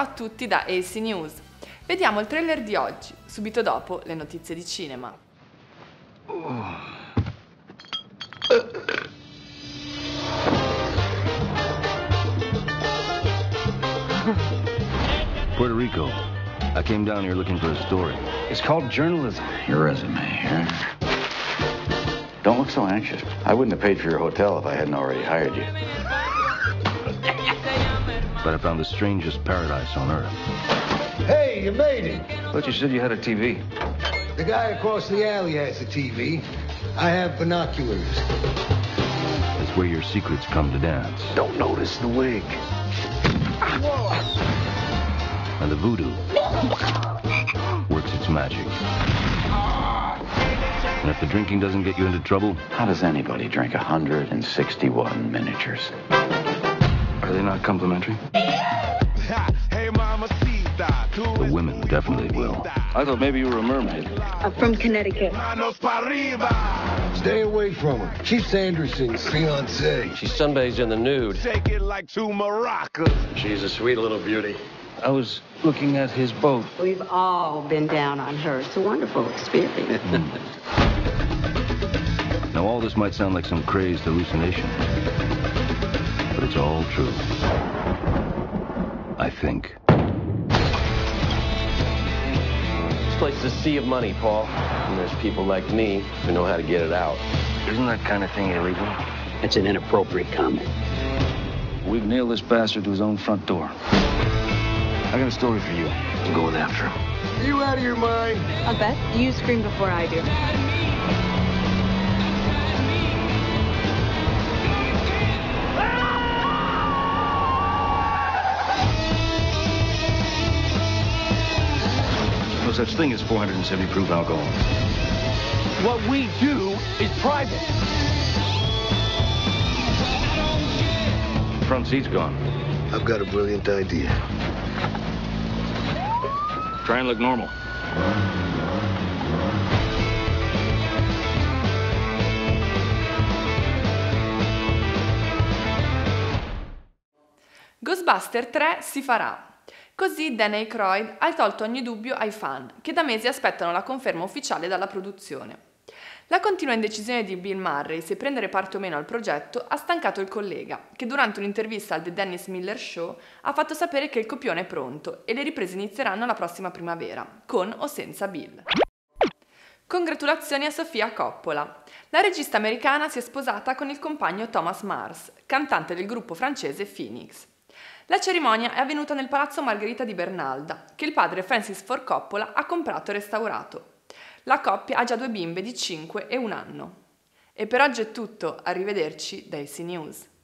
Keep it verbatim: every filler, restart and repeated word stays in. Ciao a tutti da A C News. Vediamo il trailer di oggi, subito dopo le notizie di cinema. Oh. Puerto Rico. I came down here looking for a story. It's called journalism. Your resume here. Don't look so anxious. I wouldn't have paid for your hotel if I hadn't already hired you. But I found the strangest paradise on earth. Hey, you made it. I thought you said you had a T V. The guy across the alley has a T V. I have binoculars. It's where your secrets come to dance. Don't notice the wig. Whoa. And the voodoo works its magic. And if the drinking doesn't get you into trouble... How does anybody drink one hundred sixty-one miniatures? Are they not complimentary? The women definitely will. I thought maybe you were a mermaid. I'm from Connecticut. Stay away from her. She's Sanderson's fiancée. She sunbathes in the nude. Take it like to Morocco. She's a sweet little beauty. I was looking at his boat. We've all been down on her. It's a wonderful experience. Mm. Now, all this might sound like some crazed hallucination, but it's all true. I think. This place is a sea of money, Paul. And there's people like me who know how to get it out. Isn't that kind of thing illegal? That's an inappropriate comment. We've nailed this bastard to his own front door. I got a story for you. I'm going after him. Are you out of your mind? I'll bet you scream before I do. No such thing as four hundred seventy proof alcohol. What we do is private. Front seat's gone. I've got a brilliant idea. Try and look normal. Ghostbuster tre si farà. Così Dan Aykroyd ha tolto ogni dubbio ai fan, che da mesi aspettano la conferma ufficiale dalla produzione. La continua indecisione di Bill Murray se prendere parte o meno al progetto ha stancato il collega, che durante un'intervista al The Dennis Miller Show ha fatto sapere che il copione è pronto e le riprese inizieranno la prossima primavera, con o senza Bill. Congratulazioni a Sofia Coppola. La regista americana si è sposata con il compagno Thomas Mars, cantante del gruppo francese Phoenix. La cerimonia è avvenuta nel palazzo Margherita di Bernalda, che il padre Francis Ford Coppola ha comprato e restaurato. La coppia ha già due bimbe di cinque e un anno. E per oggi è tutto, arrivederci da A C News.